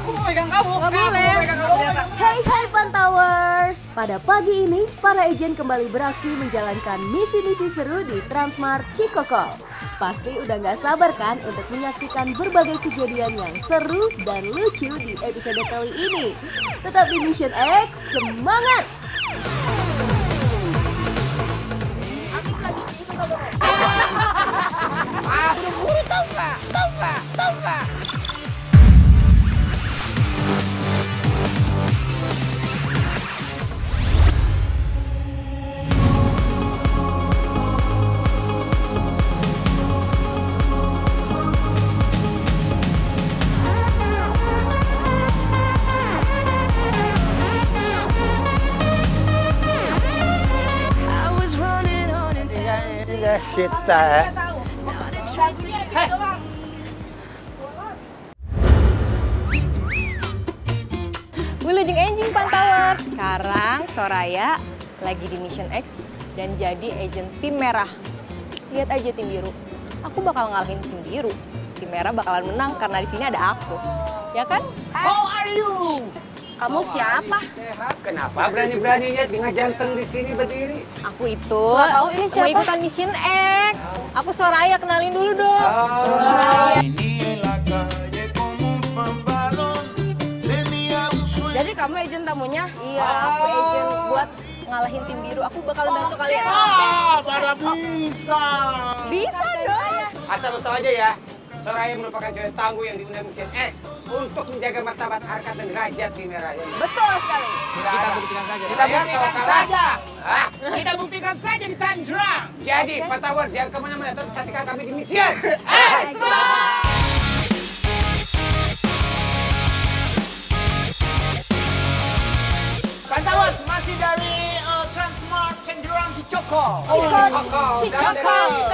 Aku mau pegang kamu. Gak boleh. Hey hey Pantauers. Pada pagi ini, para agen kembali beraksi menjalankan misi-misi seru di Transmart Cikoko. Pasti udah gak sabar kan untuk menyaksikan berbagai kejadian yang seru dan lucu di episode kali ini. Tetap di Mission X, semangat! Kita Wilujeng Enjing Pantauers. Sekarang Soraya lagi di Mission X dan jadi agent tim merah. Lihat aja tim biru. Aku bakal ngalahin tim biru. Tim merah bakalan menang karena di sini ada aku. Ya kan? How are you? Kamu siapa? Kenapa berani-beraninya dengan jantan di sini berdiri? Aku itu mau ikutan Mission X. Aku Soraya, kenalin dulu dong. Jadi kamu agent tamunya? Iya, aku agent buat ngalahin tim biru. Aku bakal bantu kalian. Baru bisa. Bisa dong. Asal lo tau aja ya. Soraya merupakan cewek tangguh yang diundang Mission X untuk menjaga martabat harkat dan derajat di merah. Betul sekali. Kita buktikan saja. Kita buktikan saja di Tangerang. Jadi, Pantauers jangan kemana-mana, tetap saksikan kami di Mission X. Pantauers masih dari Transmart Cikoko, Cikoko. Kita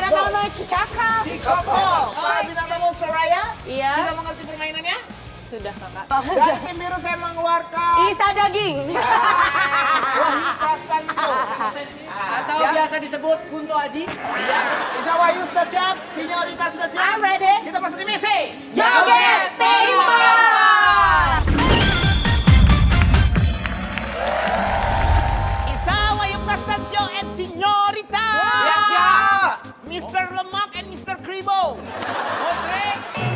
nama Cikoko. Bintang tamu Soraya. Iya. Sudah mengerti permainannya? Sudah, Kakak. Dan tim biru saya mengeluarkan Isa Daging. Wahyu Prastanto. Atau biasa disebut Kunto Aji. Iya. Isa Wahyu sudah siap, Seniorita sudah siap. I'm ready. Kita masuk di misi. Joget Timur. Mr. Lemak and Mr. Kribo. Musik. 3,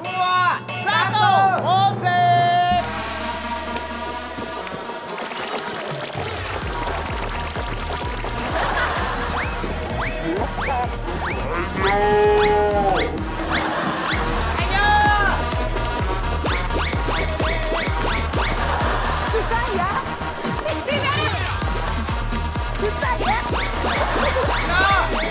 2, 1. Musik. Ayo. Susah ya. Susah ya. Ayo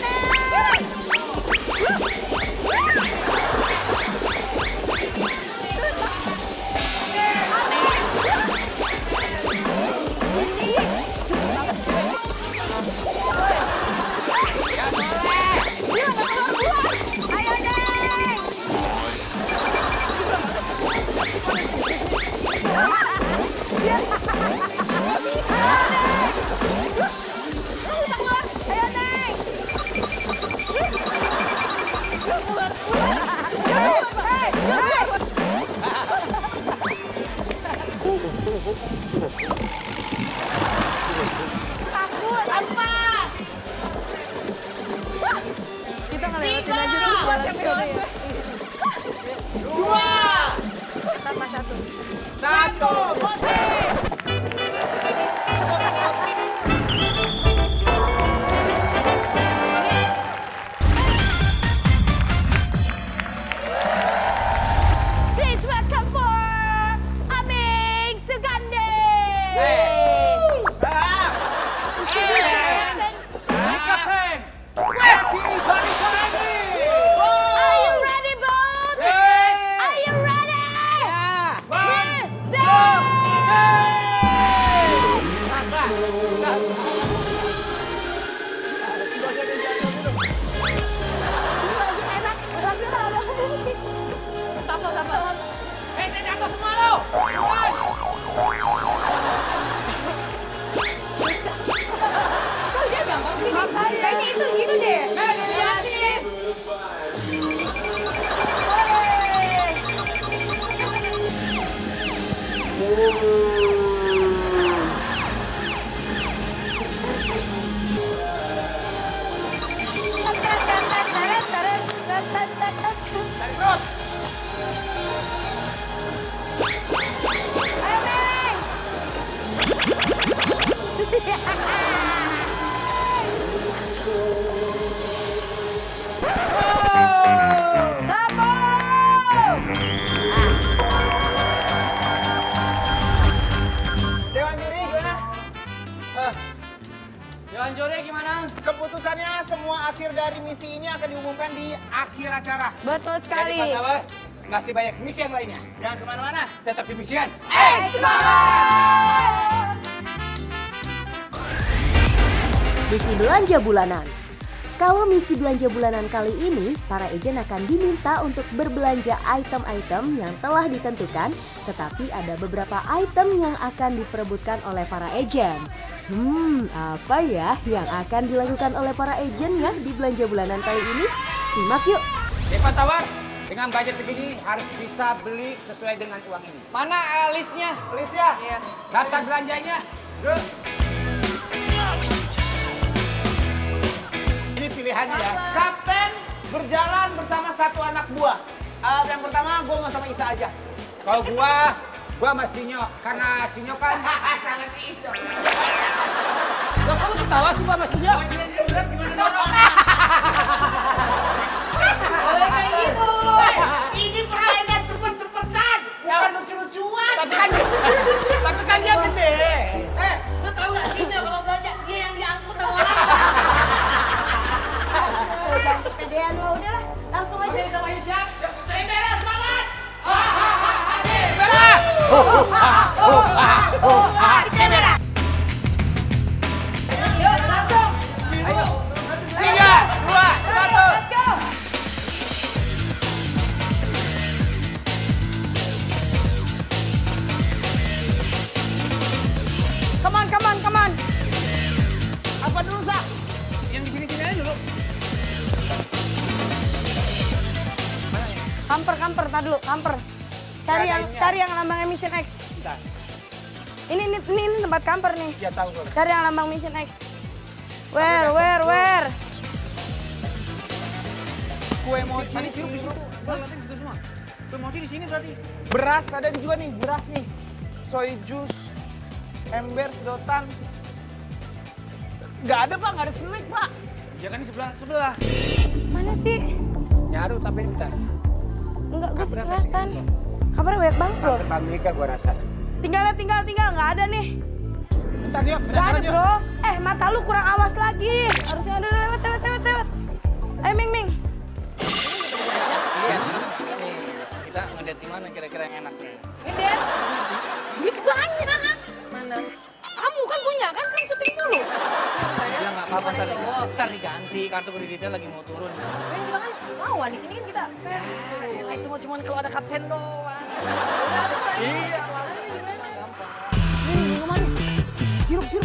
deh. Satu. Please welcome for Aming Sugande. Keputusannya semua akhir dari misi ini akan diumumkan di akhir acara. Betul sekali. Jadi, kawan, masih banyak misi yang lainnya. Jangan kemana-mana, tetap di Mission X. Misi belanja bulanan. Kalau misi belanja bulanan kali ini, para agen akan diminta untuk berbelanja item-item yang telah ditentukan, tetapi ada beberapa item yang akan diperebutkan oleh para agen. Apa ya yang akan dilakukan oleh para agen ya di belanja bulanan kali ini? Simak yuk. Depan tawar, dengan budget segini harus bisa beli sesuai dengan uang ini. Mana listnya? Listnya? Iya. Daftar belanjanya. Terus. Ini pilihannya ya. Kapten berjalan bersama satu anak buah. Yang pertama, gue mau sama Isa aja. Kalau gua sama Sinyo, karena Sinyo kan... Sangat itu. Loh, kok lu ketawa sih gua sama Sinyo? Mau jadi berat gimana dong? Boleh kayak gitu. Ini permainan cepet-cepetan, bukan lucu-lucuan. Tapi kan dia gede. Lu tau gak Sinyo kalau belanja dia yang diangkut sama orang? Kedean lo udah, langsung aja sama Isyam. Tempera semangat! Kamera. Ayo langsung. Ayo. 3, 2, 1. Let's go. Come on. Apa dulu, Sa? Yang di sini-sini aja dulu. Kamper, tar dulu, kamper. Cari yang lambangnya Mission X. Bentar. Ini tempat kamper nih. Ya, tahu, cari yang lambang Mission X. Where? Kue mochi di situ. Bang, nanti di situ semua. Kue mochi di sini berarti. Beras ada di juga nih, beras nih. Soy juice, ember, sedotan. Gak ada, Pak, gak ada snack, Pak. Ya kan di sebelah. Mana sih? Nyaru tapi bentar. Enggak, gue kelihatan. Kabarnya banyak banget loh. Kabar Amerika gue rasa. Tinggal, nggak ada nih. Bentar yuk, penasaran yuk. Bro. Mata lu kurang awas lagi. Harusnya ada lewat. Ayo, Ming. Iya, kita ngedate di mana kira-kira yang enak nih? Ngedate? Duit banyak. Mana? Kamu kan punya, kan syuting dulu. Iya, nggak apa-apa, ntar diganti. Kartu kreditnya lagi mau turun. Kan juga kan mau, di sini kan kita. Itu mau cuma kalau ada kapten doang. Iya. Ini gimana? Sirup. Sirup.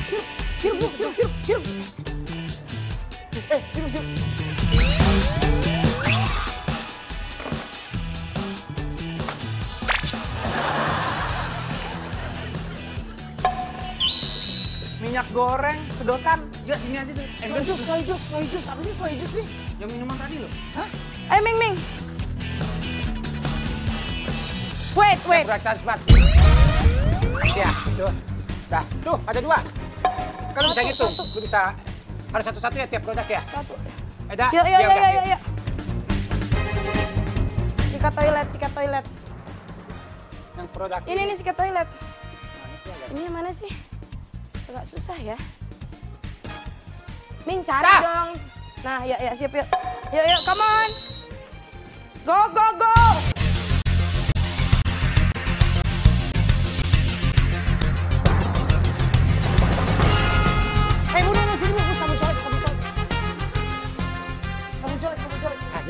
Minyak goreng, sedotan. Ya, sini aja tuh. Soy juice, apa sih soy juice nih? Yang minuman tadi loh. Hah? Eh, Ming. Wait. Gerak Transmart. Ya, tuh. Nah, tuh ada dua. Kalau bisa gitu, lu bisa. Harus satu-satu ya tiap produk ya? Satu. Ada? Yuk. Sikat toilet. Yang produk ini sikat toilet. Mana sih ada? Ini mana sih? Agak susah ya. Ming, cari dong. Nah, ya siap yuk. Yuk, come on. Go.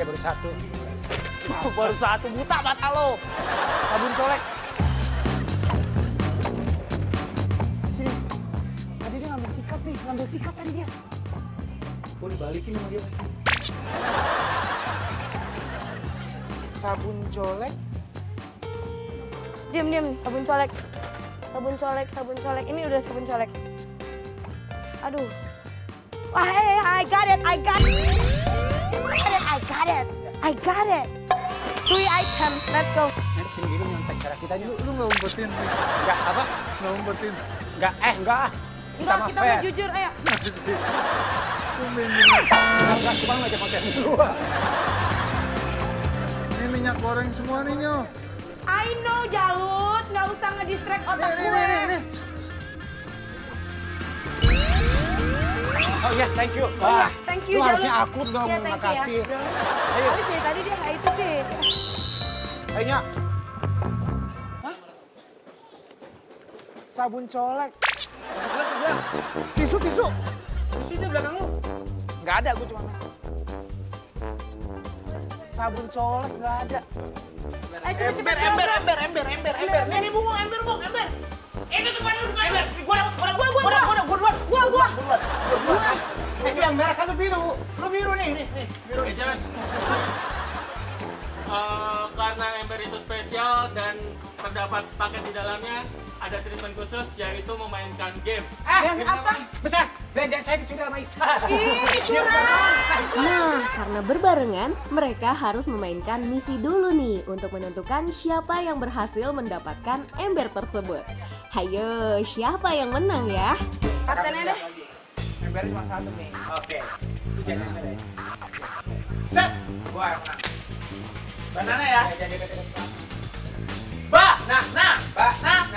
Ya baru satu buta mata lo, sabun colek. Sini, tadi dia ngambil sikat tadi dia. Gue dibalikin sama dia. Sabun colek. Diam, sabun colek. Ini udah sabun colek. Aduh. Wah, hey, I got it. I got it. 3 item, let's go. Nanti gini nyontek cara kita dulu. Lu nggak umpetin? Nggak apa? Nggak umpetin? Nggak. Kita mau jujur, ayo. Cuma ngajak konten dua. Ini minyak goreng semua nih, Nyo. I know, Jalut. Nggak usah ngedistract otak gue. Ini. Oh iya, thank you. Wah. Lu harusnya akur dong, makasih. Ayo. Tadi dia kayak itu sih. Ayo, Nyak. Hah? Sabun colek. Sebelah. Tisu. Tisu itu belakang lu. Nggak ada, gue cuma. Sabun colek nggak ada. Ayo, cepet. Ember. Ini bunga, ember. Itu tuh ember. Gua. Itu yang merah kan lu biru nih. Biru nih, jangan. Karena ember itu spesial dan terdapat paket di dalamnya, ada treatment khusus yaitu memainkan games. Apa? Bentar, belajar saya kecurigaan sama Isa. Nah, karena berbarengan, mereka harus memainkan misi dulu nih untuk menentukan siapa yang berhasil mendapatkan ember tersebut. Hayo, siapa yang menang ya? Katanya deh. Ember cuma satu nih. Oke. Jadi ember aja. Set. Gua yang menang. Banana ya. Ba. Nah.